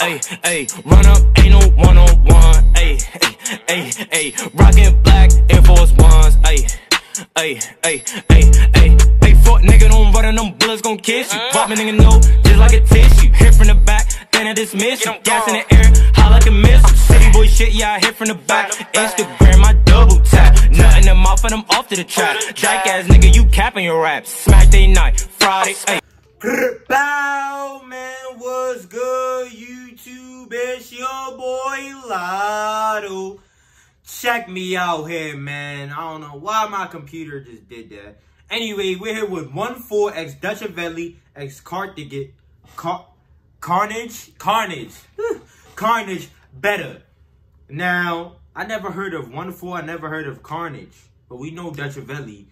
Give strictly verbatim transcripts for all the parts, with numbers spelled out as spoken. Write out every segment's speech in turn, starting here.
Ay, ay, run up, ain't no one-on-one. Ay, ay, ay, ay, rockin' black Air Force Ones. Ay, ay, ay, ay, ay, ay, fuck nigga, don't run and them bullets gon' kiss you. Pop me nigga, no, just like a tissue. Hit from the back, then I dismiss you. Gas in the air, high like a missile. City boy shit, yeah, I hit from the back. Instagram, I double tap. Nuttin' them off and I'm off to the trap. Dyke ass nigga, you capping your raps. Smack day night, Friday, ay. Bow, man, what's good, YouTube? It's your boy Lotto. Check me out here, man. I don't know why my computer just did that. Anyway, we're here with ONEFOUR x Dutchavelli x Carnage, Car Carnage, Carnage, Carnage better. Now, I never heard of ONEFOUR. I never heard of Carnage, but we know Dutchavelli.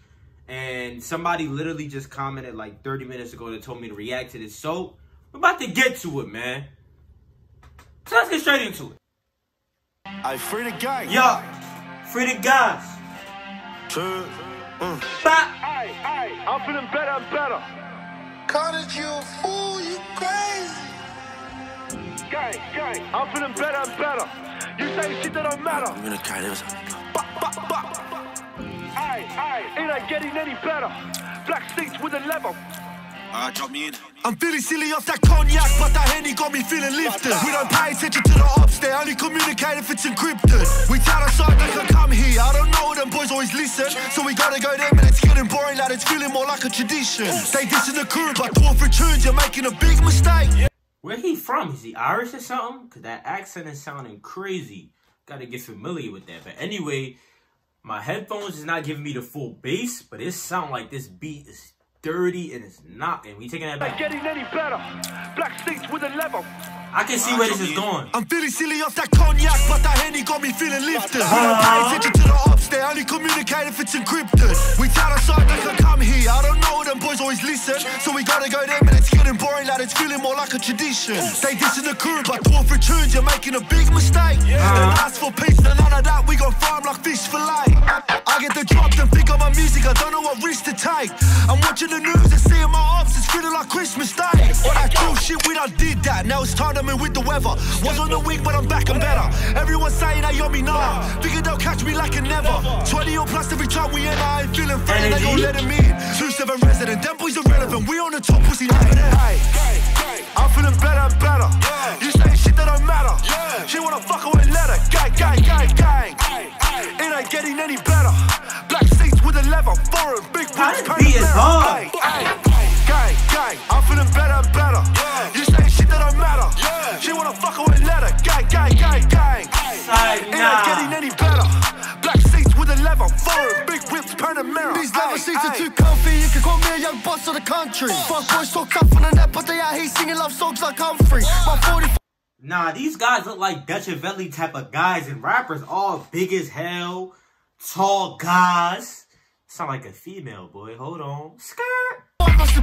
And somebody literally just commented like thirty minutes ago that told me to react to this. So, we're about to get to it, man. So, let's get straight into it. I free the guy. Yo, free the guys. True. Mm. Hey, hey, I'm feeling better and better. Carnage, you a fool, you crazy. Gang, gang, I'm feeling better and better. You say shit that don't matter. I'm gonna try this. Bop, bop, bop. Aye, aye, it ain't getting any better. Black stinks with a level. Uh, drop me in. I'm feeling silly off that cognac, but that Henny got me feeling lifted. We don't pay attention to the ops, they only communicate if it's encrypted. We tell our side they can come here. I don't know, them boys always listen. So we gotta go there, but it's getting boring, like it's feeling more like a tradition. They dissing the crew, but two or three tunes, you're making a big mistake. Where he from? Is he Irish or something? Cause that accent is sounding crazy. Gotta get familiar with that. But anyway, my headphones is not giving me the full bass, but it sound like this beat is dirty and it's knocking. We taking that back. Getting any better. Black stinks with a level. I can see where this is going. I'm feeling silly off that cognac, but that Henny got me feeling lifted. We don't pay attention to the ops, they only communicate if it's encrypted. We tell our side they can come here. I don't know, them boys always listen. So we gotta go there, but it's getting boring, like it's feeling more like a tradition. They dissing the crew, but two or three tunes, you're making a big mistake. They ask for peace, and none of that, we gon' farm like fish for life. I get the drops and think of my music, I don't know what risk to take. I'm watching the news and seeing my ops, it's feeling like Christmas Day. All that cool shit, we done did that, now it's time to move with the weather. Was on the wing, but I'm back and better. Everyone's saying they on me now, thinking they'll catch me like a never. Twenty or plus every time we end, I ain't feeling friendly, they gon' let him in. Two seven resident, them boys irrelevant, we on the top pussy like that. Hey, I'm feeling better and better. You say shit that don't matter. She wanna fuck away letter. Gang, gang, gang, gang. It ain't getting any better. Black seats with a leather, foreign big boots, pain hard. Gang, gang, I'm feeling better and better. You say shit that don't matter. She wanna fuck away letter. Gang, gang, gang, gang. It ain't getting any better. Black seats with a leather, foreign big whips, Panamera. These leather seats are too comfy. You can call me a young boss of the country. Fuck boys talk tough on the net, but they out here singing love songs like Humphrey. My forty. Nah, these guys look like Dutchavelli type of guys, and rappers all big as hell, tall guys. Sound like a female, boy. Hold on. Skirt.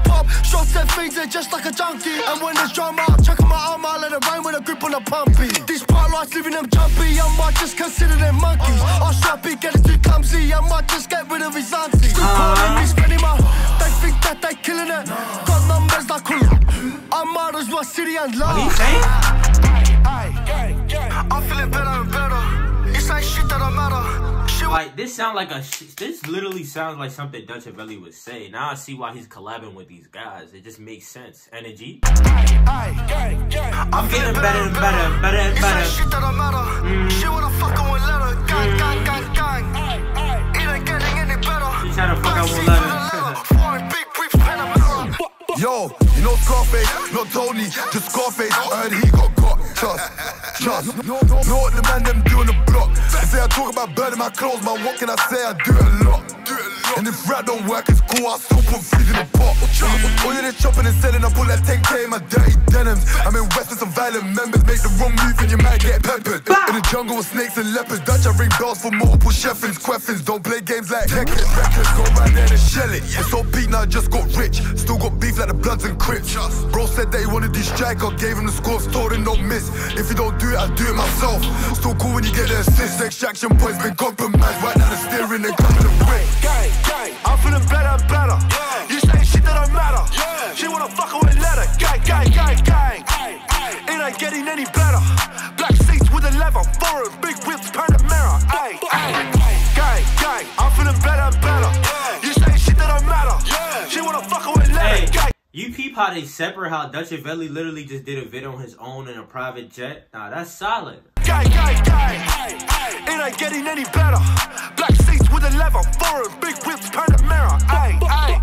Pop, shots and things, they're just like a junkie. And when there's drama, I'll check my arm, I let it rain with a grip on the pumpy. These spotlights leaving them jumpy, I might just consider them monkeys. I'll strap it, get it too clumsy, I might just get rid of his auntie. Still calling me spending my, they think that they killing it. Got numbers like cool, I might as well city and love. What do you think? I'm feeling better and better. It's like shit that don't matter. Shit. Like, this sound like a sh this literally sounds like something Dutchavelli would say. Now I see why he's collabing with these guys. It just makes sense. Energy. I'm feeling better and better, better and better. It's like shit that don't matter. She wanna fuck on one letter. Gang, gang, gang, gang. It ain't getting any better. She's trying to fuck on one letter. Yo, you know Scarface, not Tony, just Scarface. I heard he got caught, just, just. Know what the man them do on the block. They say I talk about burning my clothes, man, what can I say? I do it a lot. And if rap don't work, it's cool, I still put food in the pot. All you did chopping and selling, I pull that ten K in my dirty denims. I'm in West with some violent members, make the wrong move and you might get peppered. In the jungle with snakes and leopards, Dutch, I ring bells for multiple sheffins, queffins. Don't play games like Tekken, records, go right there and shell it. It's all beat now, I just got rich, still got beef like the blunts and crips. Bro said that he wanted these striker, gave him the score, told him don't miss. If you don't do it, I do it myself. Still cool when you get the assist. Extraction points been compromised. Right now the steering and coming away. Gang, gang, I'm feeling better and better. You say shit that don't matter. She wanna fuck away letter. Gang, gang, gang, gang. Ay, it ain't getting any better. Black seats with a leather, foreign big whips, Panamera. Ay, ay, gang, gang, I'm feeling better and better. You say shit that don't matter. She wanna fuck away later. Hey, you peep how they separate, how Dutchavelli literally just did a vid on his own in a private jet. Nah, that's solid. Gang, gang, gang, it ain't getting any better. Black seats with a leather, foreign big whips, Panamera. Ay, ay.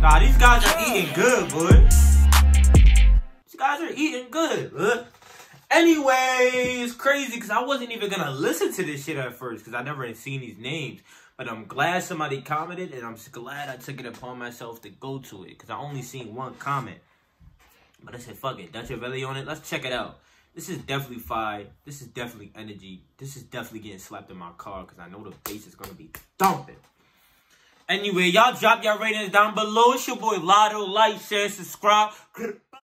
Nah, these guys are eating good, bud. These guys are eating good, bud. Anyways, crazy, because I wasn't even going to listen to this shit at first, because I never had seen these names. But I'm glad somebody commented, and I'm glad I took it upon myself to go to it, because I only seen one comment. But I said, fuck it, Dutchavelli on it, let's check it out. This is definitely fire. This is definitely energy. This is definitely getting slapped in my car, because I know the bass is going to be thumping. Anyway, y'all drop your ratings down below. It's your boy Lotto. Like, share, subscribe.